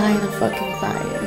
die in a fucking fire.